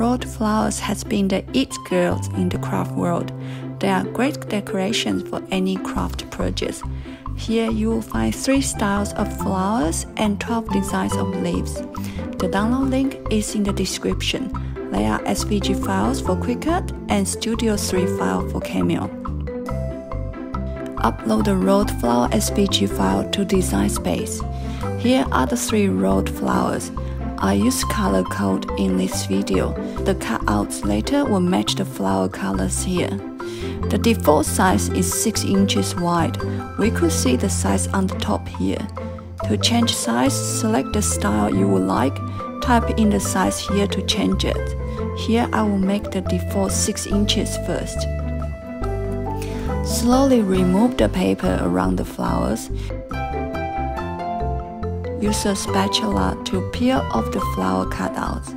rolled flowers has been the it girls in the craft world. They are great decorations for any craft projects. Here you will find 3 styles of flowers and 12 designs of leaves. The download link is in the description. They are SVG files for Cricut and Studio3 file for Cameo. Upload the rolled flower SVG file to Design Space. Here are the 3 rolled flowers. I use color code in this video. The cutouts later will match the flower colors here. The default size is 6 inches wide. We could see the size on the top here. To change size, select the style you would like. Type in the size here to change it. Here I will make the default 6 inches first. Slowly remove the paper around the flowers. Use a spatula to peel off the flower cutouts.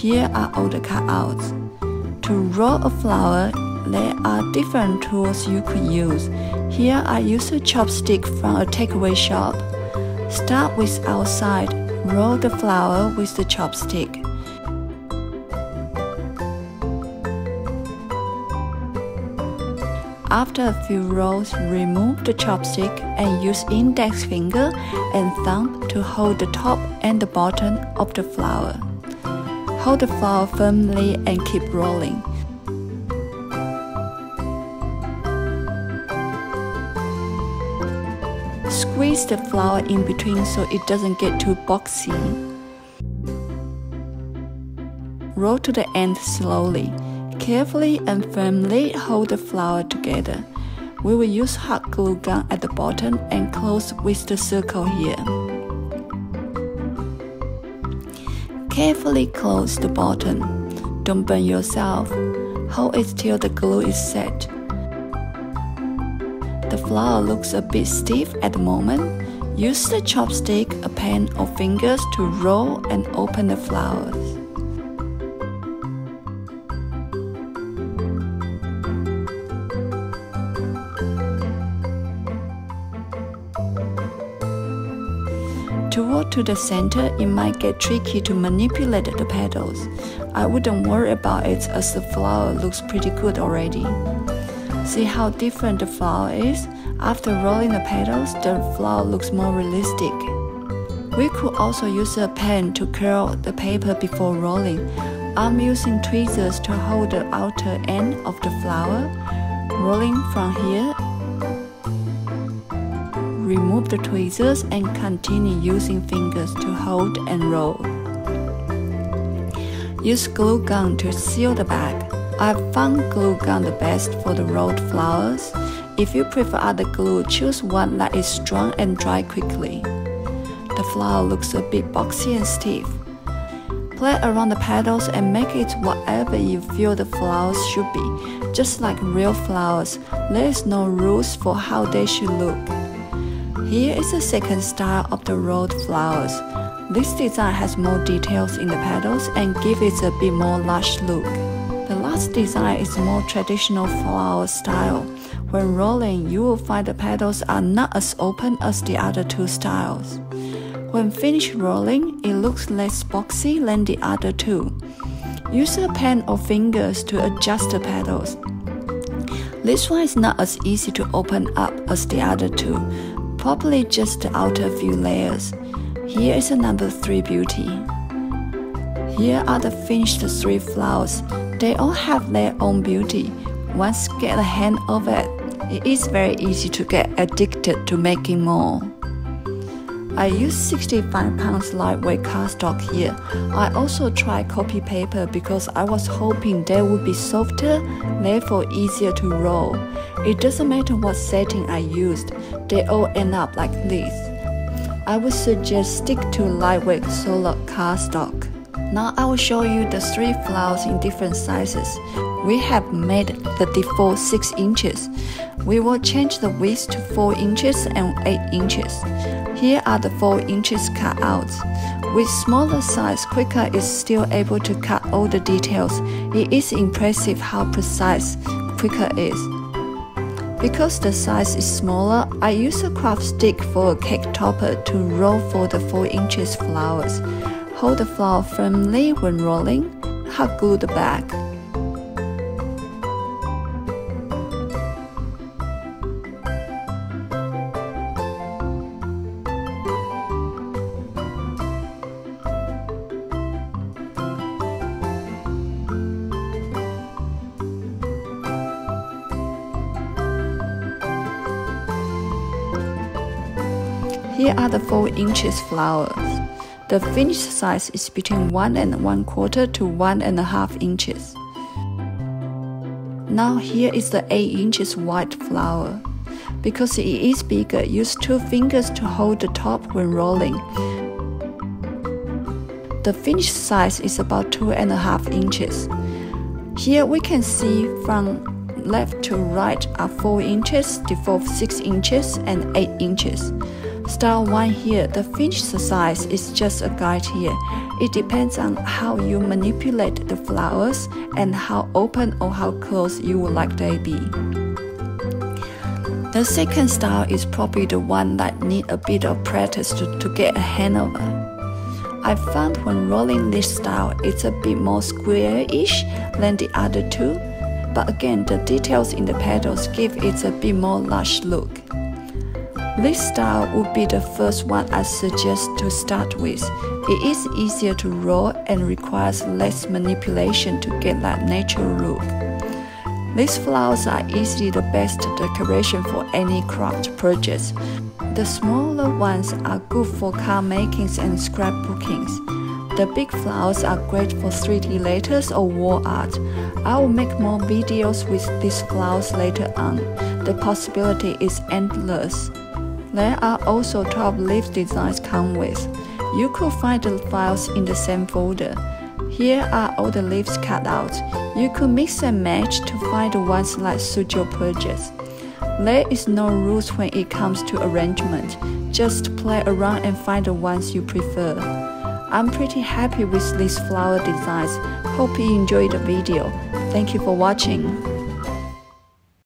Here are all the cutouts. To roll a flower, there are different tools you could use. Here I use a chopstick from a takeaway shop. Start with outside, roll the flower with the chopstick. After a few rolls, remove the chopstick and use index finger and thumb to hold the top and the bottom of the flower. Hold the flower firmly and keep rolling. Squeeze the flower in between so it doesn't get too boxy. Roll to the end slowly. Carefully and firmly hold the flower together. We will use hot glue gun at the bottom and close with the circle here. Carefully close the bottom. Don't burn yourself. Hold it till the glue is set. The flower looks a bit stiff at the moment. Use the chopstick, a pen or fingers to roll and open the flowers. To roll to the center, it might get tricky to manipulate the petals. I wouldn't worry about it as the flower looks pretty good already. See how different the flower is? After rolling the petals, the flower looks more realistic. We could also use a pen to curl the paper before rolling. I'm using tweezers to hold the outer end of the flower. Rolling from here, remove the tweezers and continue using fingers to hold and roll. Use glue gun to seal the bag. I've found glue gun the best for the rolled flowers. If you prefer other glue, choose one that is strong and dry quickly. The flower looks a bit boxy and stiff. Play around the petals and make it whatever you feel the flowers should be. Just like real flowers, there is no rules for how they should look. Here is the second style of the rolled flowers. This design has more details in the petals and gives it a bit more lush look. The last design is more traditional flower style. When rolling, you will find the petals are not as open as the other two styles. When finished rolling, it looks less boxy than the other two. Use a pen or fingers to adjust the petals. This one is not as easy to open up as the other two. Probably just the outer few layers. Here is a number 3 beauty. Here are the finished 3 flowers. They all have their own beauty. Once get a hand of it, it is very easy to get addicted to making more. I use 65 pounds lightweight cardstock here. I also tried copy paper because I was hoping they would be softer, therefore easier to roll. It doesn't matter what setting I used, they all end up like this. I would suggest stick to lightweight solid cardstock. Now I will show you the 3 flowers in different sizes. We have made the default 6 inches. We will change the width to 4 inches and 8 inches. Here are the 4 inches cutouts. With smaller size, Cricut is still able to cut all the details. It is impressive how precise Cricut is. Because the size is smaller, I use a craft stick for a cake topper to roll for the 4 inches flowers. Hold the flower firmly when rolling, hot glue the back. Here are the 4 inches flowers. The finished size is between 1¼ to 1½ inches. Now here is the 8 inches wide flower. Because it is bigger, use 2 fingers to hold the top when rolling. The finished size is about 2½ inches. Here we can see from left to right are 4 inches, default 6 inches and 8 inches. Style 1 here, the finished size is just a guide here. It depends on how you manipulate the flowers and how open or how close you would like they be. The second style is probably the one that needs a bit of practice to get a hang of it. I found when rolling this style, it's a bit more square-ish than the other two, but again, the details in the petals give it a bit more lush look. This style would be the first one I suggest to start with. It is easier to roll and requires less manipulation to get that natural look. These flowers are easily the best decoration for any craft projects. The smaller ones are good for card makings and scrapbookings. The big flowers are great for 3D letters or wall art. I will make more videos with these flowers later on. The possibility is endless. There are also top leaf designs come with. You could find the files in the same folder. Here are all the leaves cut out. You could mix and match to find the ones that suit your projects. There is no rules when it comes to arrangement. Just play around and find the ones you prefer. I'm pretty happy with these flower designs. Hope you enjoyed the video. Thank you for watching.